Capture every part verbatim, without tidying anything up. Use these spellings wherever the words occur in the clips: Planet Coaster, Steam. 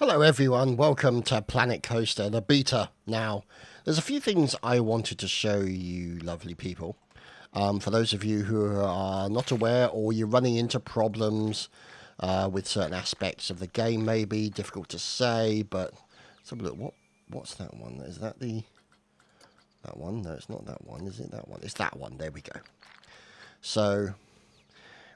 Hello everyone, welcome to Planet Coaster, the beta. Now, there's a few things I wanted to show you lovely people. Um, for those of you who are not aware or you're running into problems uh, with certain aspects of the game maybe, difficult to say, but let's have a look. What, what's that one? Is that the, that one? No, it's not that one, is it that one? It's that one, there we go. So,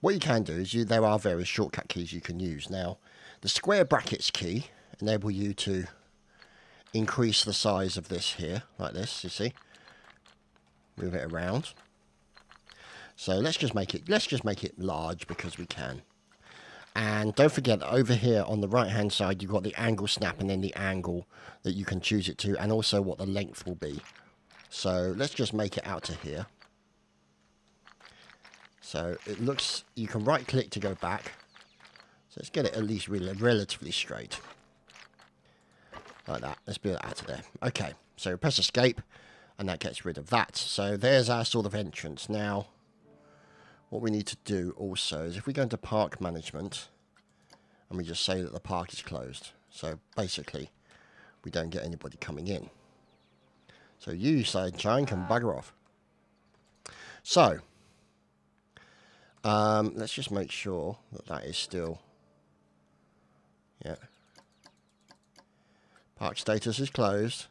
what you can do is you, there are various shortcut keys you can use. Now, the square brackets key enable you to increase the size of this here, like this, you see. Move it around. So let's just make it let's just make it large because we can. And don't forget over here on the right hand side you've got the angle snap and then the angle that you can choose it to and also what the length will be. So let's just make it out to here. So it looks, you can right click to go back. So let's get it at least really, relatively straight. Like that. Let's build it out of there. Okay, so press escape, and that gets rid of that. So there's our sort of entrance. Now, what we need to do also is if we go into park management, and we just say that the park is closed. So basically, we don't get anybody coming in. So you, Sunshine, can bugger off. So, um, let's just make sure that that is still... Yeah. Park status is closed.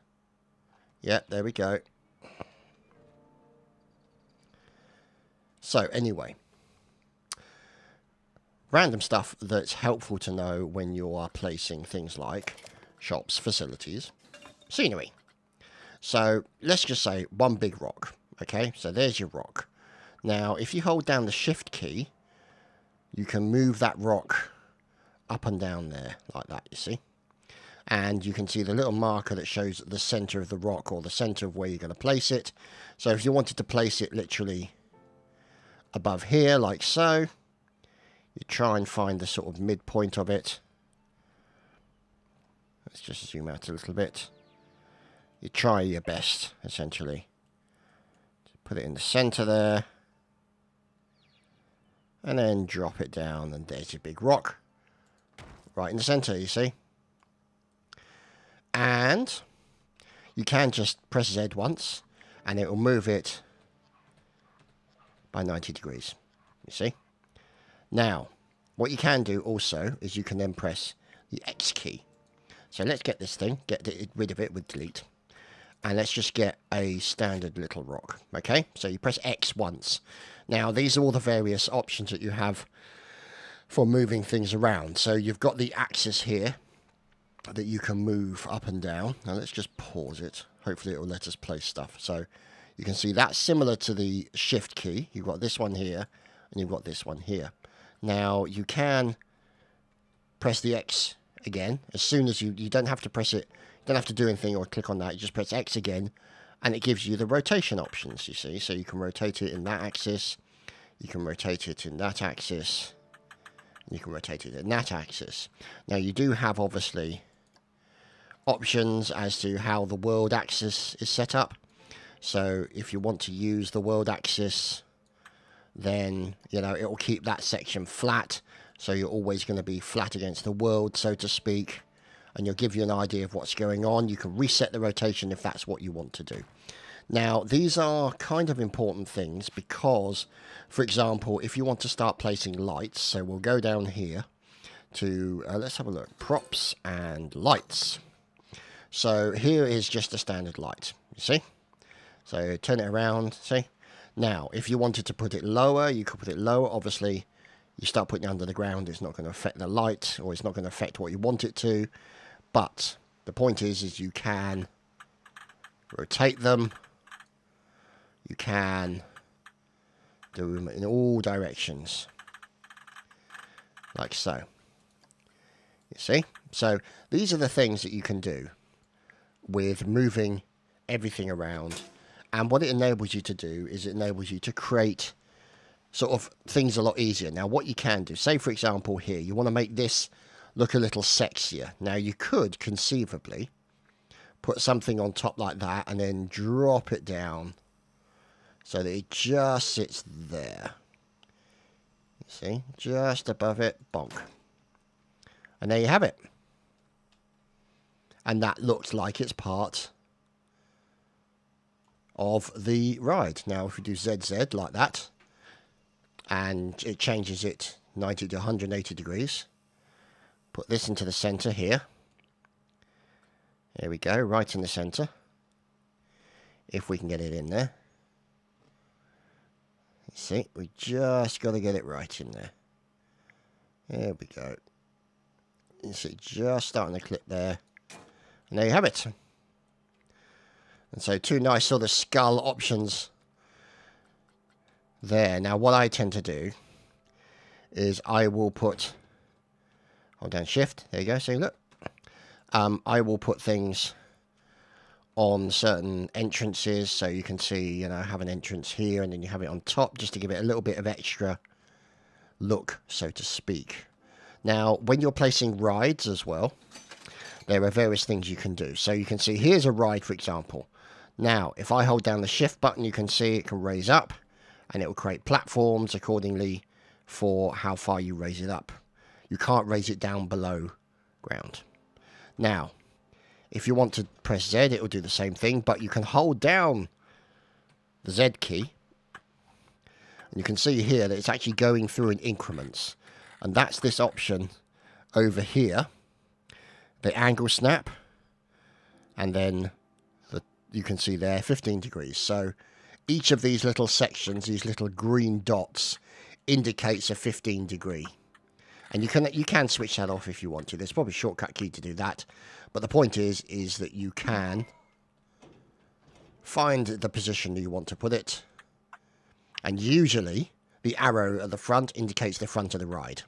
Yeah, there we go. So, anyway. Random stuff that's helpful to know when you are placing things like shops, facilities, scenery. So, let's just say one big rock. Okay, so there's your rock. Now, if you hold down the shift key, you can move that rock up and down there, like that, you see? And you can see the little marker that shows the center of the rock or the center of where you're going to place it. So if you wanted to place it literally above here, like so, you try and find the sort of midpoint of it. Let's just zoom out a little bit. You try your best, essentially. Put it in the center there. And then drop it down, and there's your big rock. Right in the center, you see? And you can just press Z once and it will move it by ninety degrees, you see? Now, what you can do also is you can then press the X key. So let's get this thing, get rid of it with delete. And let's just get a standard little rock, okay? So you press X once. Now, these are all the various options that you have for moving things around. So you've got the axis here that you can move up and down. Now, let's just pause it. Hopefully, it will let us place stuff. So you can see that's similar to the shift key. You've got this one here, and you've got this one here. Now, you can press the X again. As soon as you... You don't have to press it... Don't have to do anything or click on that. You just press X again and it gives you the rotation options, you see. So you can rotate it in that axis, you can rotate it in that axis, and you can rotate it in that axis. Now you do have obviously options as to how the world axis is set up. So if you want to use the world axis, then you know it will keep that section flat, so you're always going to be flat against the world, so to speak. And you'll give you an idea of what's going on. You can reset the rotation if that's what you want to do. Now, these are kind of important things because, for example, if you want to start placing lights, so we'll go down here to, uh, let's have a look, props and lights. So here is just a standard light, you see? So turn it around, see? Now, if you wanted to put it lower, you could put it lower, obviously. You start putting it under the ground, it's not going to affect the light, or it's not going to affect what you want it to. But the point is, is you can rotate them. You can do them in all directions. Like so. You see? So these are the things that you can do with moving everything around. And what it enables you to do is it enables you to create sort of things a lot easier. Now what you can do, say for example here, you want to make this look a little sexier. Now you could conceivably put something on top like that and then drop it down so that it just sits there. You see, just above it, bonk. And there you have it. and that looks like it's part of the ride. Now if we do Z Z like that, and it changes it ninety to one hundred eighty degrees, put this into the center here, here we go, right in the center, if we can get it in there. Let's see, we just got to get it right in there. There we go. You see, just starting to clip there, and there you have it. And so two nice sort of skull options there. Now what I tend to do is I will put, hold down shift, there you go, see, look, um, I will put things on certain entrances, so you can see, you know, have an entrance here and then you have it on top, just to give it a little bit of extra look, so to speak. Now when you're placing rides as well, there are various things you can do. So you can see here's a ride, for example. Now if I hold down the shift button, you can see it can raise up, and it will create platforms accordingly for how far you raise it up. You can't raise it down below ground. Now if you want to press Z, it will do the same thing, but you can hold down the Z key. And you can see here that it's actually going through in increments. And that's this option over here, the angle snap. And then the, you can see there fifteen degrees. So each of these little sections, these little green dots, indicates a fifteen degree. And you can you can switch that off if you want to. There's probably a shortcut key to do that. But the point is, is that you can find the position that you want to put it. And usually, the arrow at the front indicates the front of the ride.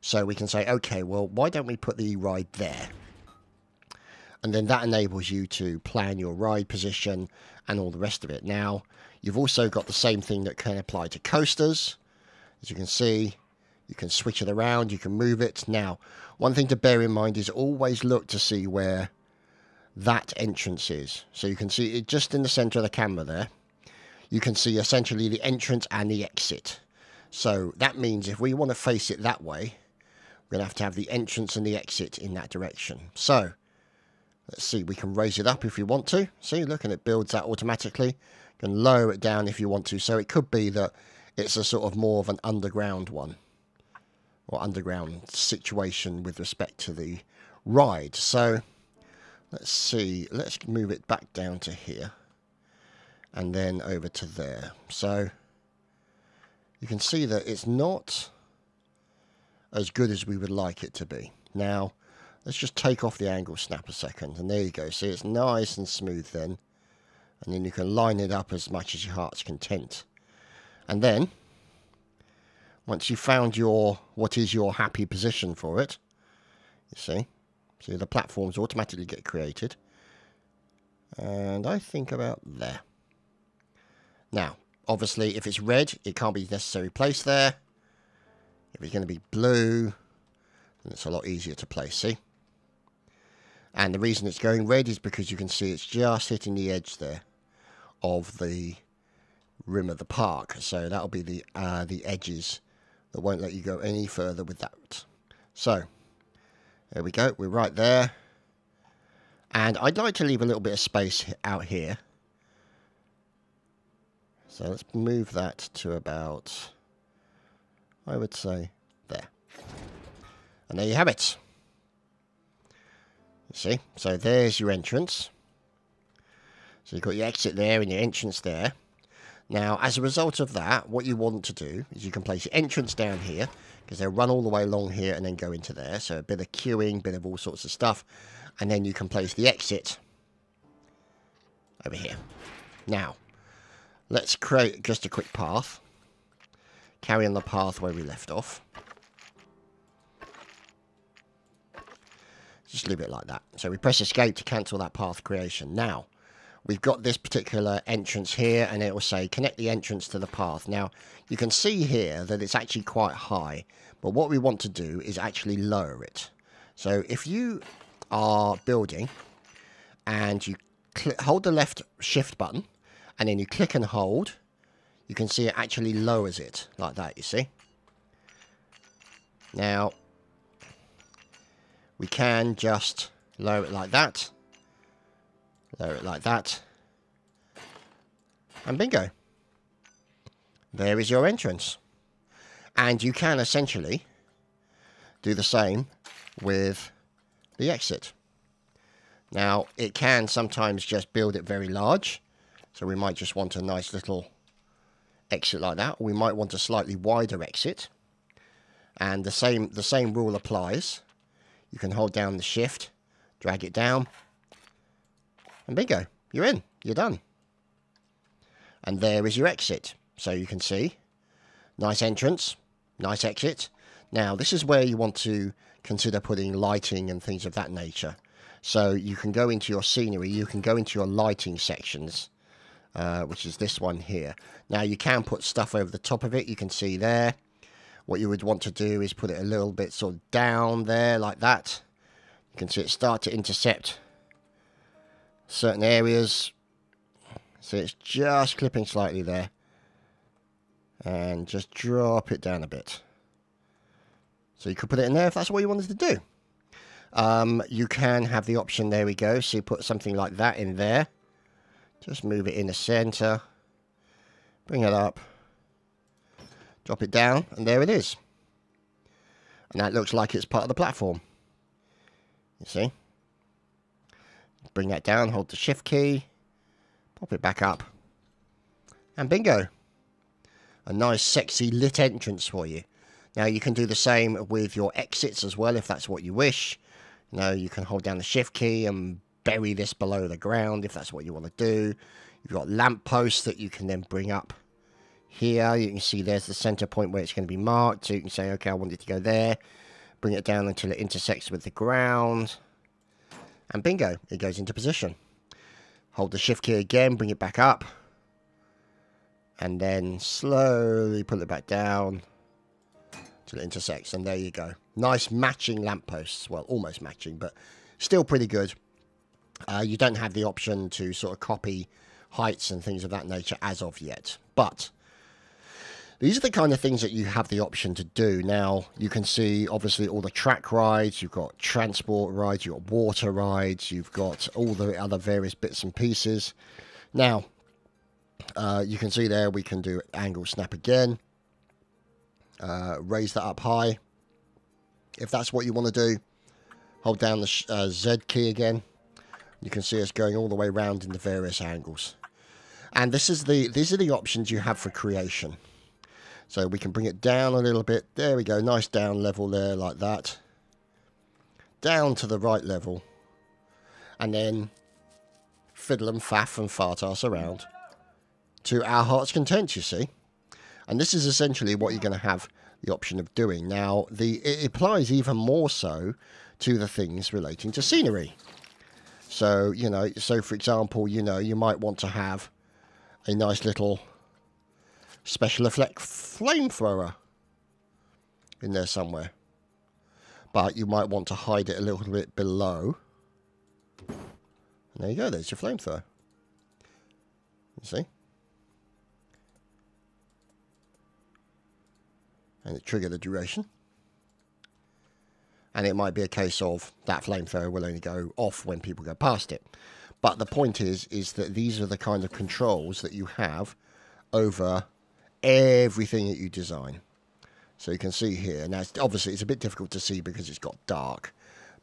So we can say, okay, well, why don't we put the ride there? And then that enables you to plan your ride position and all the rest of it. Now, you've also got the same thing that can apply to coasters. As you can see, you can switch it around, you can move it. Now, one thing to bear in mind is always look to see where that entrance is. So you can see it just in the center of the camera there. You can see essentially the entrance and the exit. So that means if we want to face it that way, we're going to have to have the entrance and the exit in that direction. So let's see, we can raise it up if we want to. See, look, and it builds that automatically. You can lower it down if you want to. So it could be that it's a sort of more of an underground one, or underground situation with respect to the ride. So let's see, let's move it back down to here and then over to there. So you can see that it's not as good as we would like it to be. Now let's just take off the angle snap a second, and there you go. See, it's nice and smooth then, and then you can line it up as much as your heart's content. And then once you've found your, what is your happy position for it, you see, see the platforms automatically get created. And I think about there. Now, obviously, if it's red, it can't be necessarily placed there. If it's going to be blue, then it's a lot easier to place, see? And the reason it's going red is because you can see it's just hitting the edge there of the rim of the park. So that'll be the, uh, the edges that won't let you go any further with that. So there we go, we're right there, and I'd like to leave a little bit of space out here, so let's move that to about, I would say, there. And there you have it. You see, so there's your entrance, so you've got your exit there and your entrance there. Now, as a result of that, what you want to do is you can place your entrance down here, because they'll run all the way along here and then go into there. So a bit of queuing, bit of all sorts of stuff. And then you can place the exit over here. Now, let's create just a quick path. Carry on the path where we left off. Just leave it like that. So we press escape to cancel that path creation. Now, we've got this particular entrance here, and it will say connect the entrance to the path. Now, you can see here that it's actually quite high, but what we want to do is actually lower it. So if you are building and you hold the left shift button and then you click and hold, you can see it actually lowers it like that, you see. Now, we can just Lower it like that. Lower it like that. And bingo. There is your entrance. And you can essentially do the same with the exit. Now, it can sometimes just build it very large. So we might just want a nice little exit like that. Or we might want a slightly wider exit. And the same, the same rule applies. You can hold down the shift, drag it down, and bingo, you're in, you're done. And there is your exit. So you can see, nice entrance, nice exit. Now, this is where you want to consider putting lighting and things of that nature. So you can go into your scenery, you can go into your lighting sections, uh, which is this one here. Now, you can put stuff over the top of it, you can see there. What you would want to do is put it a little bit sort of down there like that. You can see it start to intercept certain areas. So it's just clipping slightly there. And just drop it down a bit. So you could put it in there if that's what you wanted to do. Um, you can have the option, there we go. So you put something like that in there. Just move it in the center. Bring it up. Drop it down, and there it is. And that looks like it's part of the platform. You see? Bring that down, hold the shift key, pop it back up, and bingo. A nice, sexy, lit entrance for you. Now, you can do the same with your exits as well, if that's what you wish. You know, you can hold down the shift key and bury this below the ground, if that's what you want to do. You've got lamp posts that you can then bring up. Here you can see there's the center point where it's going to be marked, so you can say, okay, I want it to go there, bring it down until it intersects with the ground, and bingo, it goes into position. Hold the shift key again, bring it back up, and then slowly pull it back down till it intersects, and there you go. Nice matching lampposts, well, almost matching, but still pretty good. Uh, you don't have the option to sort of copy heights and things of that nature as of yet, but these are the kind of things that you have the option to do. Now, you can see, obviously, all the track rides. You've got transport rides. You've got water rides. You've got all the other various bits and pieces. Now, uh, you can see there we can do angle snap again. Uh, raise that up high. If that's what you want to do, hold down the uh, Z key again. You can see us going all the way around in the various angles. And this is the these are the options you have for creation. So we can bring it down a little bit. There we go. Nice down level there like that. Down to the right level. And then fiddle and faff and fart us around to our heart's content, you see. And this is essentially what you're going to have the option of doing. Now, the it applies even more so to the things relating to scenery. So, you know, so for example, you know, you might want to have a nice little special effect flamethrower in there somewhere, but you might want to hide it a little bit below. And there you go, there's your flamethrower. You see, and it triggered the duration, and it might be a case of that flamethrower will only go off when people go past it. But the point is is that these are the kind of controls that you have over everything that you design. So you can see here, now it's, obviously it's a bit difficult to see because it's got dark,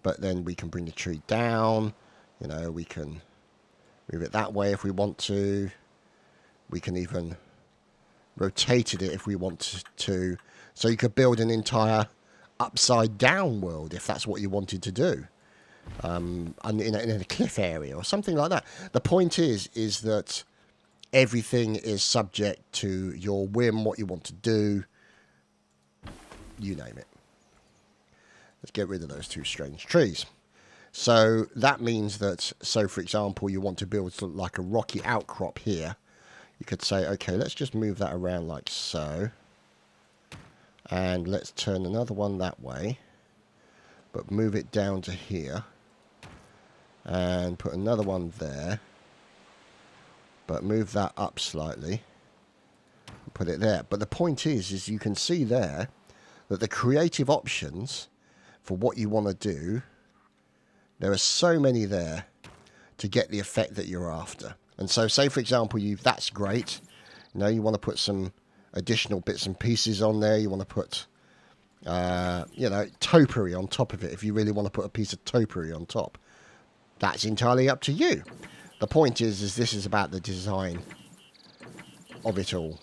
but then we can bring the tree down, you know, we can move it that way if we want to, we can even rotate it if we want to. So you could build an entire upside down world if that's what you wanted to do, um, and in a, in a cliff area or something like that. The point is is that everything is subject to your whim, what you want to do, you name it. Let's get rid of those two strange trees. So that means that, so for example, you want to build sort of like a rocky outcrop here. You could say, okay, let's just move that around like so. And let's turn another one that way. But move it down to here. And put another one there. But move that up slightly and put it there. But the point is, is you can see there that the creative options for what you want to do There are so many there to get the effect that you're after. And so, say for example, you that's great. You know, you want to put some additional bits and pieces on there. You want to put, uh, you know, topiary on top of it. If you really want to put a piece of topiary on top, that's entirely up to you. The point is, is this is about the design of it all.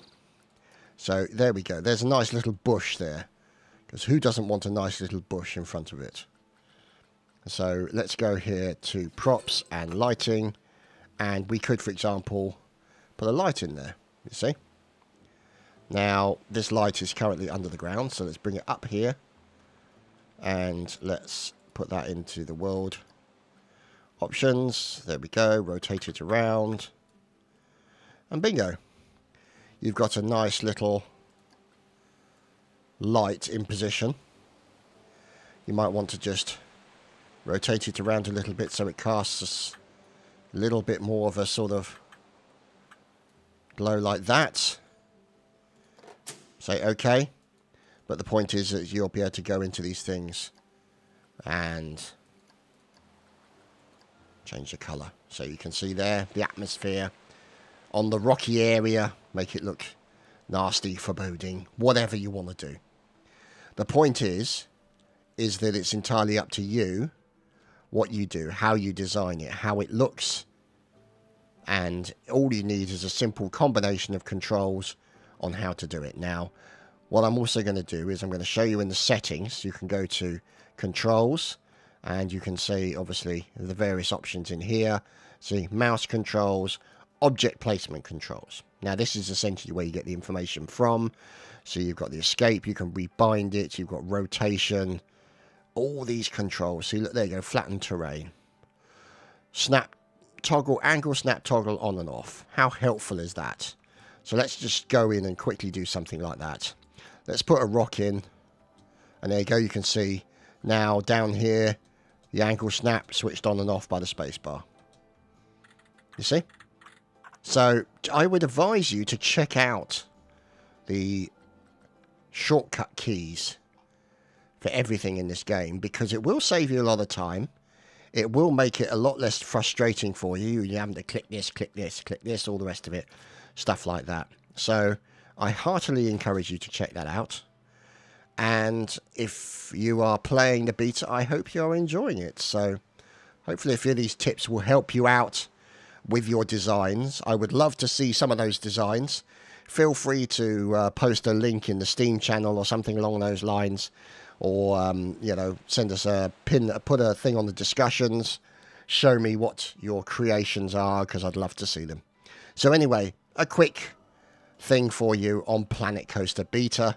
So there we go. There's a nice little bush there, because who doesn't want a nice little bush in front of it? So let's go here to props and lighting, and we could, for example, put a light in there. You see? Now this light is currently under the ground, so let's bring it up here, and let's put that into the world options. There we go. Rotate it around, and bingo. You've got a nice little light in position. You might want to just rotate it around a little bit so it casts a little bit more of a sort of glow like that. Say okay. But the point is that you'll be able to go into these things and change the colour. So you can see there the atmosphere on the rocky area. Make it look nasty, foreboding, whatever you want to do. The point is, is that it's entirely up to you what you do, how you design it, how it looks. And all you need is a simple combination of controls on how to do it. Now, what I'm also going to do is I'm going to show you in the settings. You can go to controls, and you can see, obviously, the various options in here. See, mouse controls, object placement controls. Now this is essentially where you get the information from. So you've got the escape, you can rebind it, you've got rotation, all these controls. See, look, there you go, flattened terrain. Snap toggle, angle snap toggle on and off. How helpful is that? So let's just go in and quickly do something like that. Let's put a rock in, and there you go, you can see now down here, the angle snap switched on and off by the spacebar. You see? So I would advise you to check out the shortcut keys for everything in this game, because it will save you a lot of time. It will make it a lot less frustrating for you. You having to click this, click this, click this, all the rest of it, stuff like that. So I heartily encourage you to check that out. And if you are playing the beta, I hope you are enjoying it. So hopefully a few of these tips will help you out with your designs. I would love to see some of those designs. Feel free to uh, post a link in the Steam channel or something along those lines, or um, you know, send us a pin, put a thing on the discussions. Show me what your creations are, because I'd love to see them. So anyway, a quick thing for you on Planet Coaster Beta,